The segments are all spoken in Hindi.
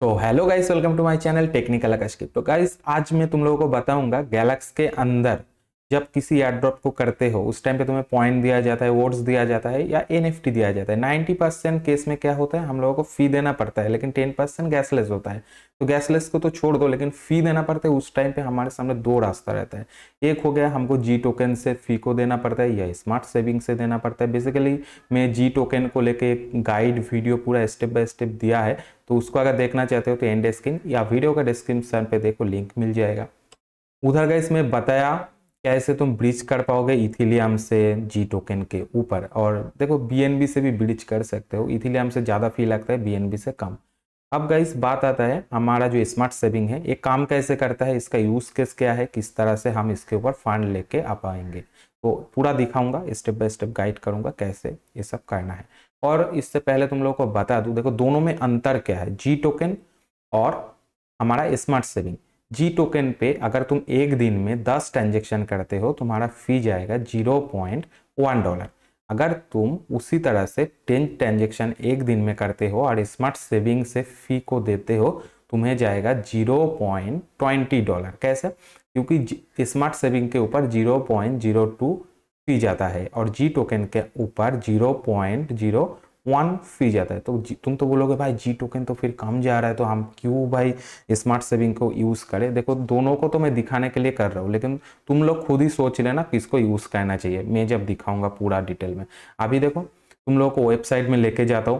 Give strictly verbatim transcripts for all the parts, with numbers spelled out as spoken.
तो hello guys, welcome to my channel technical Akash crypto. Guys आज मैं तुम लोगों को बताऊंगा गैलेक्स के अंदर जब किसी एयरड्रॉप को करते हो उस टाइम पे तुम्हें पॉइंट दिया जाता है, वोट्स दिया जाता है या एनएफटी दिया जाता है। नब्बे परसेंट केस में क्या होता है, हम लोगों को फी देना पड़ता है, लेकिन दस परसेंट गैसलेस होता है। तो गैसलेस को तो छोड़ दो, लेकिन फी देना पड़ता है। उस टाइम पे हमारे सामने दो रास्ता रहता है। एक हो गया हमको जी टोकन से फी को देना पड़ता है या स्मार्ट सेविंग से देना पड़ता है। बेसिकली मैं जी टोकन को लेके एक गाइड वीडियो पूरा स्टेप बाय स्टेप दिया है, तो उसको अगर देखना चाहते हो तो एंड स्क्रीन या वीडियो का डिस्क्रिप्शन पे देखो, लिंक मिल जाएगा। उधर गाइस मैं बताया कैसे तुम ब्रिज कर पाओगे इथीलियम से जी टोकन के ऊपर, और देखो बीएनबी से भी ब्रिज कर सकते हो। इथीलियम से ज़्यादा फी लगता है, बीएनबी से कम। अब गाइस बात आता है हमारा जो स्मार्ट सेविंग है ये काम कैसे करता है, इसका यूज़ केस क्या है, किस तरह से हम इसके ऊपर फंड लेके आ पाएंगे, तो पूरा दिखाऊंगा, स्टेप बाय स्टेप गाइड करूंगा कैसे ये सब करना है। और इससे पहले तुम लोगों को बता दूँ, देखो दोनों में अंतर क्या है, जी टोकन और हमारा स्मार्ट सेविंग। जी टोकन पे अगर तुम एक दिन में दस ट्रांजेक्शन करते हो तुम्हारा फी जाएगा जीरो पॉइंट वन डॉलर। अगर तुम उसी तरह से टेन ट्रांजेक्शन एक दिन में करते हो और स्मार्ट सेविंग से फी को देते हो तुम्हें जाएगा जीरो पॉइंट ट्वेंटी डॉलर। कैसे? क्योंकि स्मार्ट सेविंग के ऊपर zero point zero two fee जाता है और जी टोकन के ऊपर zero point zero one fee जाता है। तो तुम तो बोलोगे भाई जी टोकन तो फिर कम जा रहा है, तो हम क्यों भाई स्मार्ट सेविंग को यूज़ करें। देखो दोनों को तो मैं दिखाने के लिए कर रहा हूँ, लेकिन तुम लोग खुद ही सोच लेना किसको यूज़ करना चाहिए। मैं जब दिखाऊंगा पूरा डिटेल में। अभी देखो तुम लोगों को वेबसाइट में लेके जाता हूँ,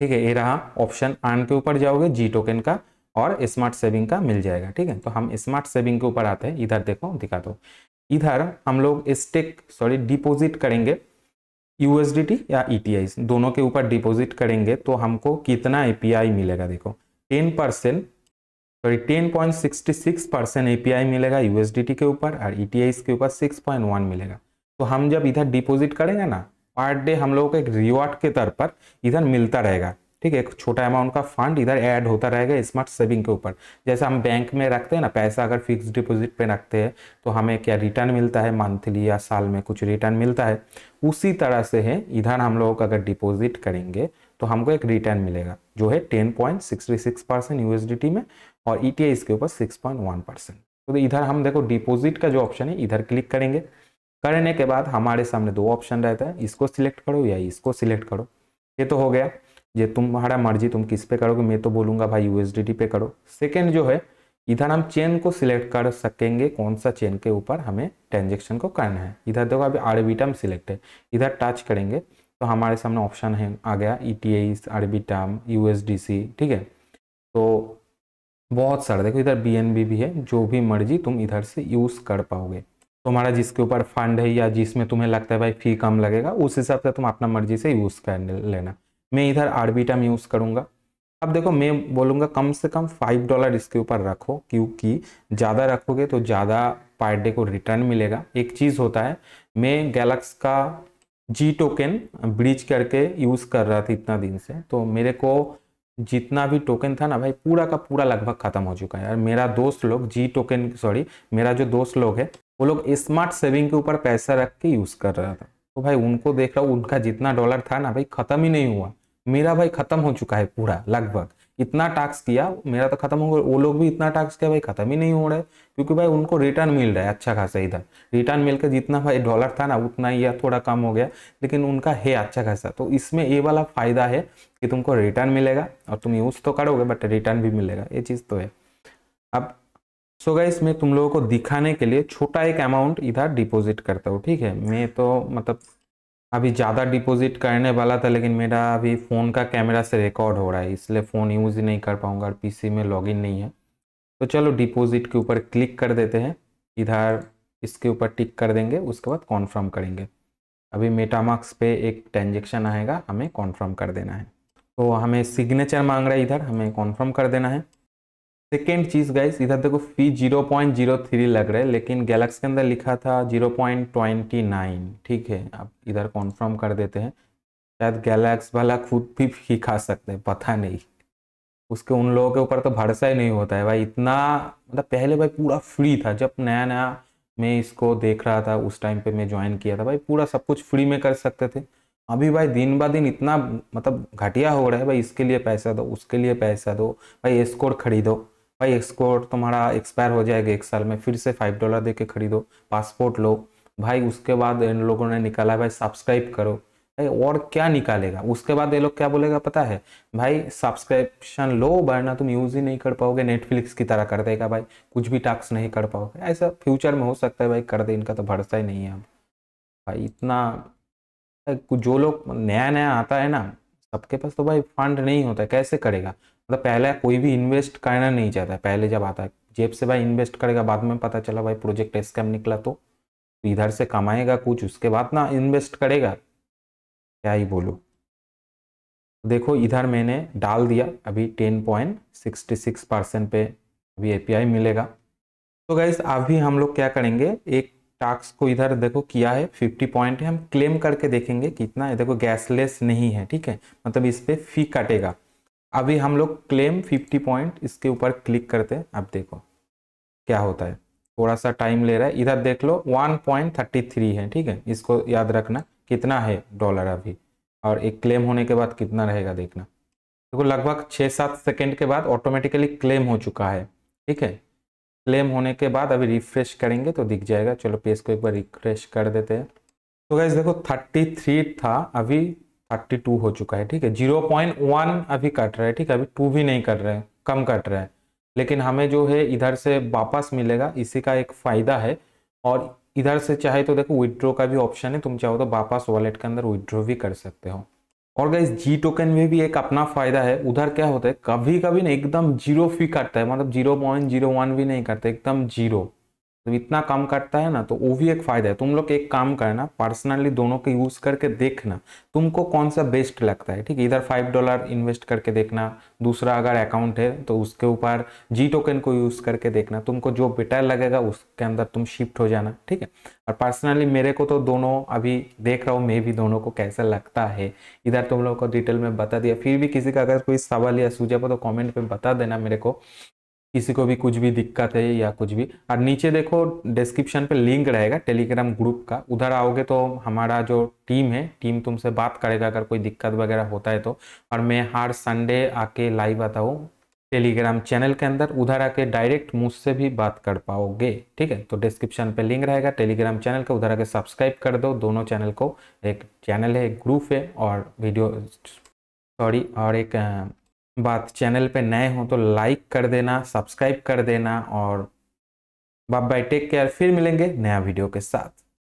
ठीक है। ये रहा ऑप्शन, आन के ऊपर जाओगे जी टोकन का और स्मार्ट सेविंग का मिल जाएगा, ठीक है। तो हम स्मार्ट सेविंग के ऊपर आते हैं। इधर देखो दिखाता हूँ, इधर हम लोग स्टेक सॉरी डिपोजिट करेंगे यू एस डी टी या ई टी आई, दोनों के ऊपर डिपॉजिट करेंगे तो हमको कितना ए पी आई मिलेगा। देखो ten percent sorry ten point sixty six percent A P I मिलेगा यू एस डी टी के ऊपर और ई टी आई के ऊपर सिक्स पॉइंट वन मिलेगा। तो हम जब इधर डिपॉजिट करेंगे ना, पर डे हम लोगों को एक रिवॉर्ड के तौर पर इधर मिलता रहेगा, ठीक है। एक छोटा अमाउंट का फंड इधर ऐड होता रहेगा स्मार्ट सेविंग के ऊपर। जैसे हम बैंक में रखते हैं ना पैसा, अगर फिक्स डिपॉजिट पे रखते हैं तो हमें क्या रिटर्न मिलता है, मंथली या साल में कुछ रिटर्न मिलता है, उसी तरह से है। इधर हम लोग अगर डिपॉजिट करेंगे तो हमको एक रिटर्न मिलेगा जो है ten point sixty six percent U S D T में और ई टी आई इसके ऊपर सिक्स पॉइंट वन परसेंट। तो इधर हम देखो डिपोजिट का जो ऑप्शन है इधर क्लिक करेंगे। करने के बाद हमारे सामने दो ऑप्शन रहता है, इसको सिलेक्ट करो या इसको सिलेक्ट करो। ये तो हो गया, ये तुम्हारा मर्जी तुम किस पे करोगे। मैं तो बोलूंगा भाई यू एस डी टी पे करो। सेकंड जो है इधर हम चेन को सिलेक्ट कर सकेंगे, कौन सा चेन के ऊपर हमें ट्रांजेक्शन को करना है। इधर देखो अभी आर्बिट्रम सिलेक्ट है, इधर टच करेंगे तो हमारे सामने ऑप्शन है आ गया E T I, Arbitrum, U S D C, ठीक है। तो बहुत सारा देखो इधर बी एन बी भी है, जो भी मर्जी तुम इधर से यूज़ कर पाओगे। तुम्हारा जिसके ऊपर फंड है या जिसमें तुम्हें लगता है भाई फी कम लगेगा उस हिसाब से तुम अपना मर्जी से यूज़ कर लेना। मैं इधर आर्बिट्रम यूज़ करूंगा। अब देखो मैं बोलूंगा कम से कम फाइव डॉलर इसके ऊपर रखो, क्योंकि ज़्यादा रखोगे तो ज़्यादा पर डे को रिटर्न मिलेगा। एक चीज़ होता है, मैं गैलेक्स का जी टोकन ब्रीच करके यूज़ कर रहा था इतना दिन से, तो मेरे को जितना भी टोकन था ना भाई पूरा का पूरा लगभग ख़त्म हो चुका है यार। मेरा दोस्त लोग जी टोकन सॉरी मेरा जो दोस्त लोग है वो लोग स्मार्ट सेविंग के ऊपर पैसा रख के यूज़ कर रहा था, तो भाई उनको देख रहा हूँ उनका जितना डॉलर था ना भाई ख़त्म ही नहीं हुआ। मेरा भाई खत्म हो चुका है पूरा, लगभग इतना टास्क किया मेरा तो खत्म हो गया। वो लोग भी इतना टास्क किया भाई खत्म ही नहीं हो रहा है, क्योंकि भाई उनको रिटर्न मिल रहा है अच्छा खासा। इधर रिटर्न मिलकर जितना भाई डॉलर था ना उतना ही या थोड़ा कम हो गया, लेकिन उनका है अच्छा खासा। तो इसमें ये वाला फायदा है कि तुमको रिटर्न मिलेगा और तुम यूज तो करोगे बट रिटर्न भी मिलेगा, ये चीज़ तो है। अब सो गाइस मैं तुम लोगों को दिखाने के लिए छोटा एक अमाउंट इधर डिपोजिट करता हूँ, ठीक है। मैं तो मतलब अभी ज़्यादा डिपॉजिट करने वाला था, लेकिन मेरा अभी फ़ोन का कैमरा से रिकॉर्ड हो रहा है इसलिए फ़ोन यूज़ ही नहीं कर पाऊंगा और पीसी में लॉगिन नहीं है। तो चलो डिपॉजिट के ऊपर क्लिक कर देते हैं, इधर इसके ऊपर टिक कर देंगे, उसके बाद कॉन्फर्म करेंगे। अभी मेटामास्क पे एक ट्रांजेक्शन आएगा, हमें कॉन्फर्म कर देना है। तो हमें सिग्नेचर मांग रहा है, इधर हमें कॉन्फर्म कर देना है। सेकेंड चीज़ गाइस इधर देखो fee zero point zero three लग रहा है, लेकिन गैलेक्स के अंदर लिखा था जीरो पॉइंट ट्वेंटी नाइन, ठीक है। अब इधर कॉन्फर्म कर देते हैं, शायद गैलेक्स भला खुद भी फी खा सकते हैं, पता नहीं, उसके उन लोगों के ऊपर तो भरोसा ही नहीं होता है भाई। इतना मतलब पहले भाई पूरा फ्री था, जब नया नया मैं इसको देख रहा था उस टाइम पर मैं ज्वाइन किया था भाई पूरा सब कुछ फ्री में कर सकते थे। अभी भाई दिन ब दिन इतना मतलब घटिया हो रहा है भाई, इसके लिए पैसा दो, उसके लिए पैसा दो, भाई एस्कोर खरीदो, भाई एस्कोर तुम्हारा एक्सपायर हो जाएगा एक साल में, फिर से फाइव डॉलर दे के खरीदो, पासपोर्ट लो भाई। उसके बाद इन लोगों ने निकाला भाई सब्सक्राइब करो, भाई और क्या निकालेगा। उसके बाद ये लोग क्या बोलेगा पता है भाई, सब्सक्रिप्शन लो वरना तुम यूज़ ही नहीं कर पाओगे, नेटफ्लिक्स की तरह कर देगा भाई, कुछ भी टास्क नहीं कर पाओगे। ऐसा फ्यूचर में हो सकता है भाई कर दे, इनका तो भरोसा ही नहीं है अब भाई। इतना जो लोग नया नया आता है ना, सबके पास तो भाई फंड नहीं होता है, कैसे करेगा। मतलब पहले कोई भी इन्वेस्ट करना नहीं चाहता, पहले जब आता है जेब से भाई इन्वेस्ट करेगा, बाद में पता चला भाई प्रोजेक्ट स्कैम निकला, तो इधर से कमाएगा कुछ, उसके बाद ना इन्वेस्ट करेगा, क्या ही बोलूं। देखो इधर मैंने डाल दिया, अभी ten point sixty six percent पे अभी एपीआई मिलेगा। तो गाइस अभी हम लोग क्या करेंगे, एक टास्क को इधर देखो किया है फिफ्टी पॉइंट है, हम क्लेम करके देखेंगे कितना है। देखो गैसलेस नहीं है, ठीक है, मतलब इस पर फी कटेगा। अभी हम लोग क्लेम फिफ्टी पॉइंट इसके ऊपर क्लिक करते हैं, अब देखो क्या होता है, थोड़ा सा टाइम ले रहा है। इधर देख लो वन पॉइंट थर्टी थ्री है, ठीक है, इसको याद रखना कितना है डॉलर अभी, और एक क्लेम होने के बाद कितना रहेगा देखना। देखो लगभग छः सात सेकेंड के बाद ऑटोमेटिकली क्लेम हो चुका है, ठीक है। क्लेम होने के बाद अभी रिफ्रेश करेंगे तो दिख जाएगा, चलो पेज को एक बार रिफ्रेश कर देते हैं। तो गाइस देखो थर्टी थ्री था, अभी थर्टी टू हो चुका है, ठीक है, ज़ीरो पॉइंट वन अभी कट रहा है, ठीक है, अभी टू भी नहीं कर रहे हैं, कम कट रहा है, लेकिन हमें जो है इधर से वापस मिलेगा, इसी का एक फ़ायदा है। और इधर से चाहे तो देखो विड्रो का भी ऑप्शन है, तुम चाहो तो वापस वॉलेट के अंदर विड्रो भी कर सकते हो। और गाइस जी टोकन में भी एक अपना फ़ायदा है, उधर क्या होता है कभी कभी ना एकदम जीरो फी काटता है, मतलब जीरो पॉइंट जीरो वन भी नहीं करता, एकदम जीरो, तो इतना कम काटता है ना, तो वो भी एक फ़ायदा है। तुम लोग एक काम करना, पर्सनली दोनों के यूज़ करके देखना तुमको कौन सा बेस्ट लगता है, ठीक है। इधर फाइव डॉलर इन्वेस्ट करके देखना, दूसरा अगर अकाउंट है तो उसके ऊपर जी टोकन को यूज़ करके देखना, तुमको जो बेटर लगेगा उसके अंदर तुम शिफ्ट हो जाना, ठीक है। और पर्सनली मेरे को तो दोनों अभी देख रहा हूँ, मैं भी दोनों को कैसा लगता है इधर तुम लोगों को डिटेल में बता दिया। फिर भी किसी का अगर कोई सवाल या सुझाव हो तो कॉमेंट में बता देना मेरे को, किसी को भी कुछ भी दिक्कत है या कुछ भी। और नीचे देखो डिस्क्रिप्शन पे लिंक रहेगा टेलीग्राम ग्रुप का, उधर आओगे तो हमारा जो टीम है, टीम तुमसे बात करेगा अगर कोई दिक्कत वगैरह होता है तो। और मैं हर संडे आके लाइव आता हूँ टेलीग्राम चैनल के अंदर, उधर आके डायरेक्ट मुझसे भी बात कर पाओगे, ठीक है। तो डिस्क्रिप्शन पे लिंक रहेगा टेलीग्राम चैनल का, उधर आके सब्सक्राइब कर दो दोनों चैनल को, एक चैनल है, एक ग्रुप है, और वीडियो सॉरी और एक बात, चैनल पे नए हो तो लाइक कर देना, सब्सक्राइब कर देना। और बाय बाय, टेक केयर, फिर मिलेंगे नया वीडियो के साथ।